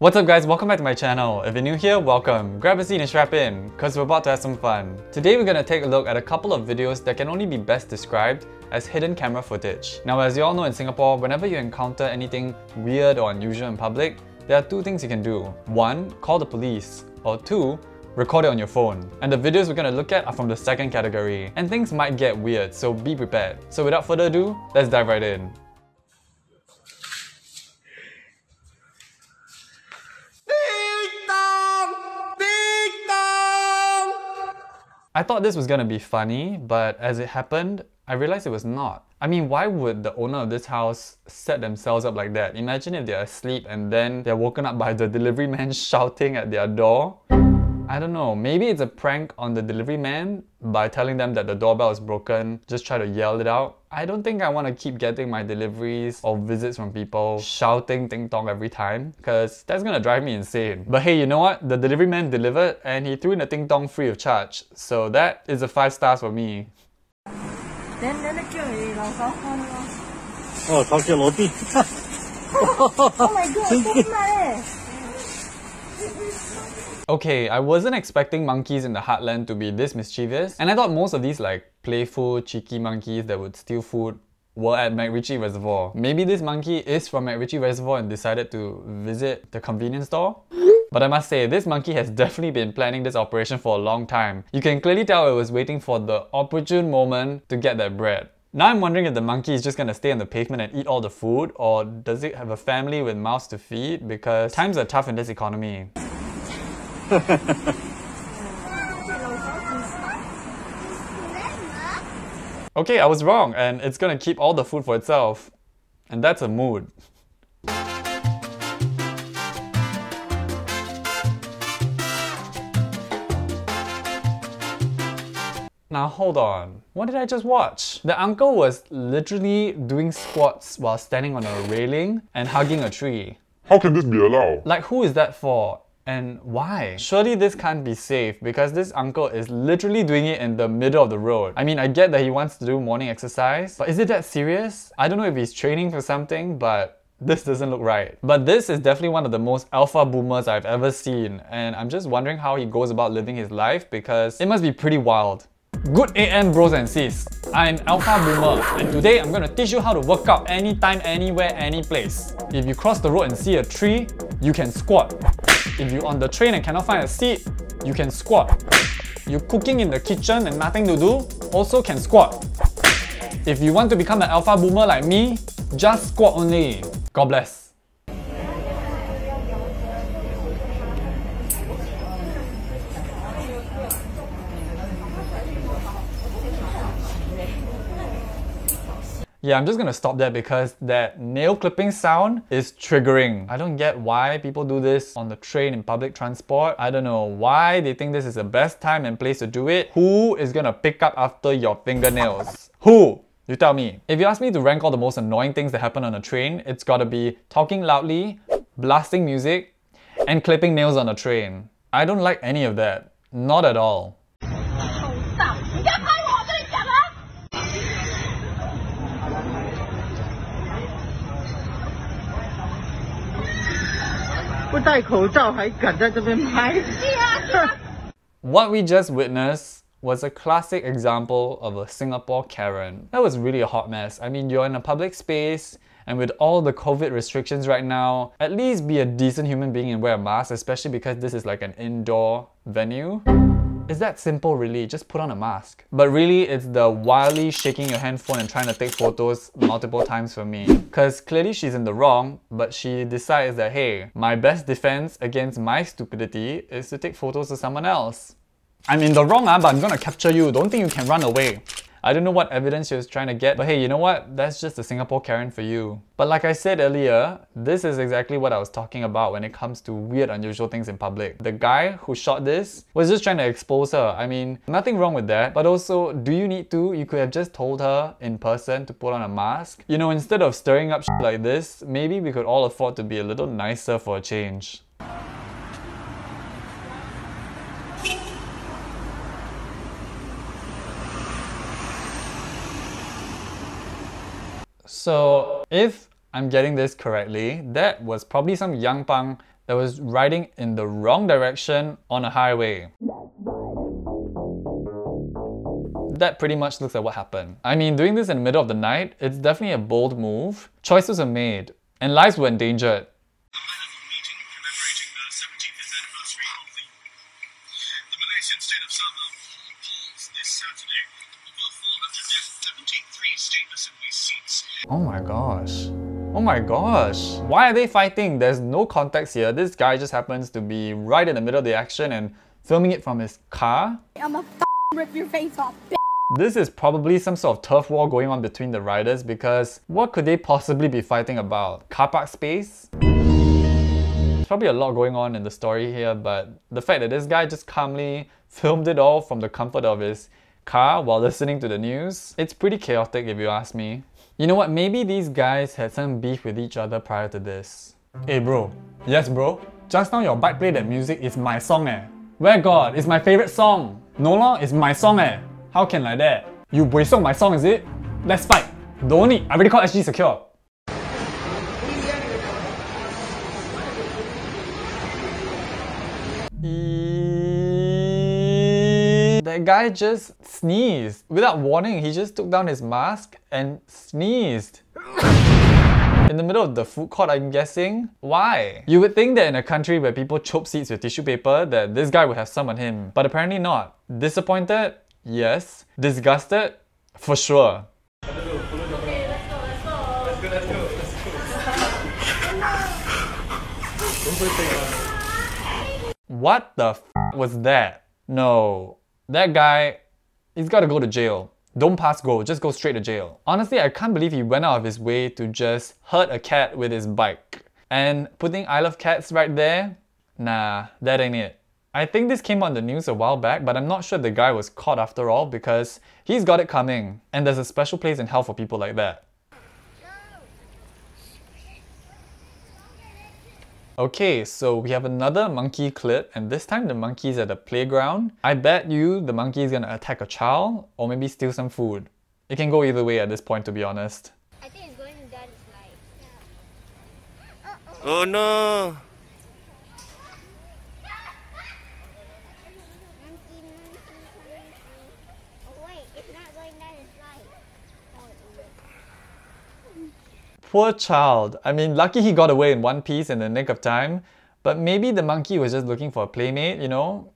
What's up guys, welcome back to my channel. If you're new here, welcome. Grab a seat and strap in, because we're about to have some fun. Today we're going to take a look at a couple of videos that can only be best described as hidden camera footage. Now as you all know in Singapore, whenever you encounter anything weird or unusual in public, there are two things you can do. One, call the police. Or two, record it on your phone. And the videos we're going to look at are from the second category. And things might get weird, so be prepared. So without further ado, let's dive right in. I thought this was gonna be funny, but as it happened, I realized it was not. I mean, why would the owner of this house set themselves up like that? Imagine if they're asleep and then they're woken up by the delivery man shouting at their door. I don't know, maybe it's a prank on the delivery man by telling them that the doorbell is broken, just try to yell it out. I don't think I want to keep getting my deliveries or visits from people shouting ting tong every time, because that's gonna drive me insane. But hey, you know what? The delivery man delivered and he threw in a ting tong free of charge. So that is a 5 stars for me. Oh, my god, okay, I wasn't expecting monkeys in the heartland to be this mischievous, and I thought most of these like playful, cheeky monkeys that would steal food were at McRitchie Reservoir. Maybe this monkey is from McRitchie Reservoir and decided to visit the convenience store? But I must say, this monkey has definitely been planning this operation for a long time. You can clearly tell it was waiting for the opportune moment to get that bread. Now I'm wondering if the monkey is just gonna stay on the pavement and eat all the food, or does it have a family with mouths to feed? Because times are tough in this economy. Okay, I was wrong, and it's gonna keep all the food for itself. And that's a mood. Now hold on, what did I just watch? The uncle was literally doing squats while standing on a railing and hugging a tree. How can this be allowed? Like, who is that for? And why? Surely this can't be safe, because this uncle is literally doing it in the middle of the road. I mean, I get that he wants to do morning exercise, but is it that serious? I don't know if he's training for something, but this doesn't look right. But this is definitely one of the most alpha boomers I've ever seen, and I'm just wondering how he goes about living his life, because it must be pretty wild. Good AM bros and sis, I'm Alpha Boomer, and today I'm gonna teach you how to work out anytime, anywhere, any place. If you cross the road and see a tree, you can squat. If you're on the train and cannot find a seat, you can squat. You're cooking in the kitchen and nothing to do, also can squat. If you want to become an alpha boomer like me, just squat only. God bless. Yeah, I'm just gonna stop there because that nail clipping sound is triggering. I don't get why people do this on the train in public transport. I don't know why they think this is the best time and place to do it. Who is gonna pick up after your fingernails? Who? You tell me. If you ask me to rank all the most annoying things that happen on a train, it's gotta be talking loudly, blasting music, and clipping nails on a train. I don't like any of that. Not at all. What we just witnessed was a classic example of a Singapore Karen. That was really a hot mess. I mean, you're in a public space, and with all the COVID restrictions right now, at least be a decent human being and wear a mask, especially because this is like an indoor venue. It's that simple really, just put on a mask. But really, it's the wildly shaking your handphone and trying to take photos multiple times for me. Cause clearly she's in the wrong, but she decides that, hey, my best defense against my stupidity is to take photos of someone else. I'm in the wrong, but I'm gonna capture you. Don't think you can run away. I don't know what evidence she was trying to get, but hey, you know what? That's just a Singapore Karen for you. But like I said earlier, this is exactly what I was talking about when it comes to weird, unusual things in public. The guy who shot this was just trying to expose her. I mean, nothing wrong with that, but also, do you need to? You could have just told her in person to put on a mask. You know, instead of stirring up shit like this, maybe we could all afford to be a little nicer for a change. So, if I'm getting this correctly, that was probably some young punk that was riding in the wrong direction on a highway. That pretty much looks at what happened. I mean, doing this in the middle of the night, it's definitely a bold move. Choices were made, and lives were endangered. Oh my gosh. Oh my gosh. Why are they fighting? There's no context here. This guy just happens to be right in the middle of the action and filming it from his car. I'm gonna rip your face off, bitch. This is probably some sort of turf war going on between the riders, because what could they possibly be fighting about? Car park space? There's probably a lot going on in the story here, but the fact that this guy just calmly filmed it all from the comfort of his car while listening to the news, it's pretty chaotic if you ask me. You know what, maybe these guys had some beef with each other prior to this. Hey bro. Yes bro? Just now your bike played that music, it's my song eh. Where God, it's my favourite song. No lah, it's my song eh. How can like that? You buay song my song is it? Let's fight. Don't need, I already called SG Secure. That guy just sneezed. Without warning, he just took down his mask and sneezed. In the middle of the food court, I'm guessing. Why? You would think that in a country where people chop seats with tissue paper, that this guy would have some on him. But apparently not. Disappointed? Yes. Disgusted? For sure. Okay, let's go. What the f was that? No. That guy, he's gotta go to jail. Don't pass go, just go straight to jail. Honestly, I can't believe he went out of his way to just hurt a cat with his bike. And putting I love cats right there? Nah, that ain't it. I think this came on the news a while back, but I'm not sure the guy was caught after all, because he's got it coming. And there's a special place in hell for people like that. Okay, so we have another monkey clip, and this time the monkey's at a playground. I bet you the monkey is gonna attack a child, or maybe steal some food. It can go either way at this point, to be honest. I think it's going to die this life. Yeah. Oh no! Oh wait, it's not going down this life. Poor child. I mean, lucky he got away in one piece in the nick of time, but maybe the monkey was just looking for a playmate, you know?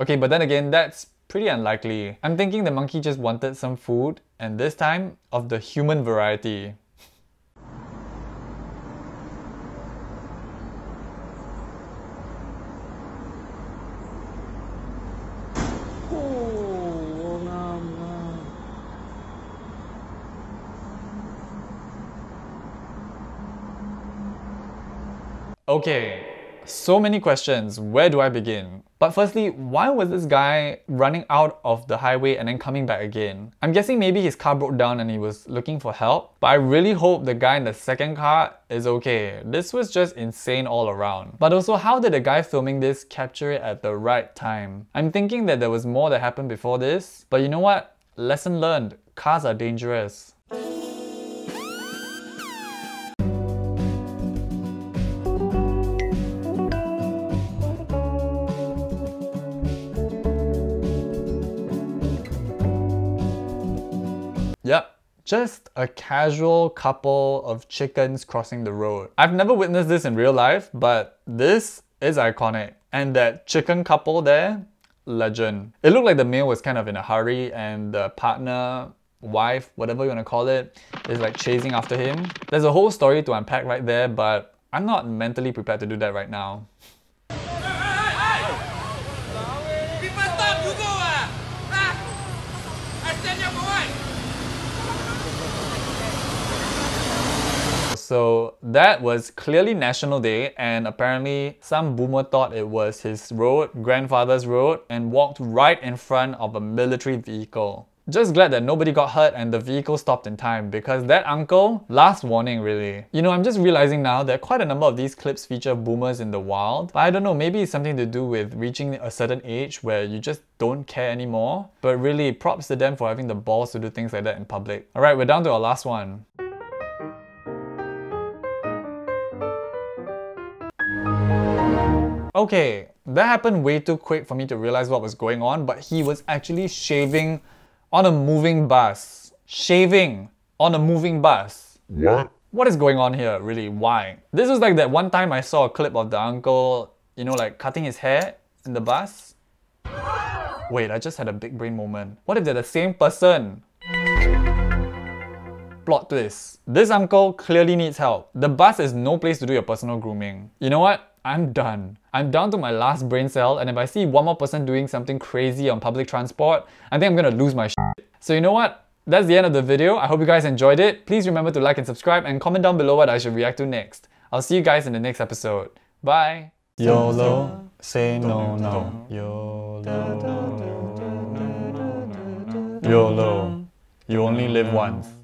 Okay, but then again, that's pretty unlikely. I'm thinking the monkey just wanted some food, and this time, of the human variety. Okay, so many questions. Where do I begin? But firstly, why was this guy running out of the highway and then coming back again? I'm guessing maybe his car broke down and he was looking for help. But I really hope the guy in the second car is okay. This was just insane all around. But also, how did the guy filming this capture it at the right time? I'm thinking that there was more that happened before this. But you know what? Lesson learned. Cars are dangerous. Yep, just a casual couple of chickens crossing the road. I've never witnessed this in real life, but this is iconic. And that chicken couple there, legend. It looked like the male was kind of in a hurry and the partner, wife, whatever you want to call it, is like chasing after him. There's a whole story to unpack right there, but I'm not mentally prepared to do that right now. So that was clearly National Day, and apparently some boomer thought it was his road, grandfather's road, and walked right in front of a military vehicle. Just glad that nobody got hurt and the vehicle stopped in time, because that uncle, last warning really. You know, I'm just realizing now that quite a number of these clips feature boomers in the wild, but I don't know, maybe it's something to do with reaching a certain age where you just don't care anymore. But really, props to them for having the balls to do things like that in public. Alright, we're down to our last one. Okay, that happened way too quick for me to realize what was going on, but he was actually shaving on a moving bus. Shaving on a moving bus. What? What is going on here, really? Why? This was like that one time I saw a clip of the uncle, you know, like cutting his hair in the bus. Wait, I just had a big brain moment. What if they're the same person? Plot twist. This uncle clearly needs help. The bus is no place to do your personal grooming. You know what? I'm done. I'm down to my last brain cell, and if I see one more person doing something crazy on public transport, I think I'm gonna lose my shit. So you know what? That's the end of the video. I hope you guys enjoyed it. Please remember to like and subscribe and comment down below what I should react to next. I'll see you guys in the next episode. Bye! YOLO, say no no. YOLO. YOLO. You only live once.